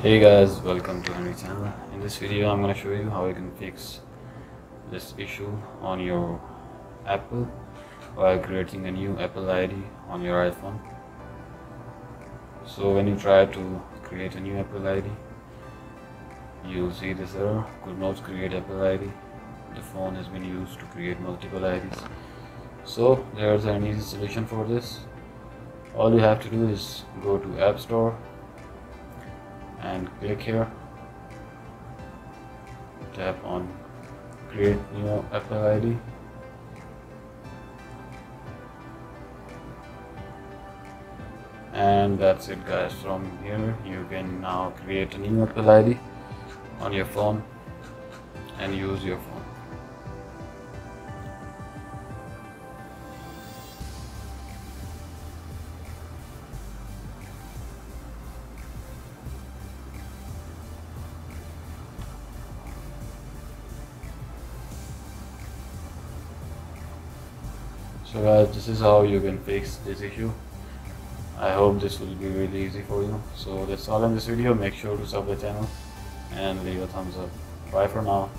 Hey guys, welcome to Henry channel. In this video I'm going to show you how you can fix this issue on your Apple while creating a new Apple ID on your iPhone. So when you try to create a new Apple ID, you'll see this error: could not create Apple ID. The phone has been used to create multiple IDs. So there's an easy solution for this. All you have to do is go to App Store and click here, tap on create new Apple ID, and that's it guys. From here you can now create a new Apple ID on your phone and use your phone. So guys, this is how you can fix this issue. I hope this will be really easy for you. So that's all in this video. Make sure to sub the channel and leave a thumbs up. Bye for now.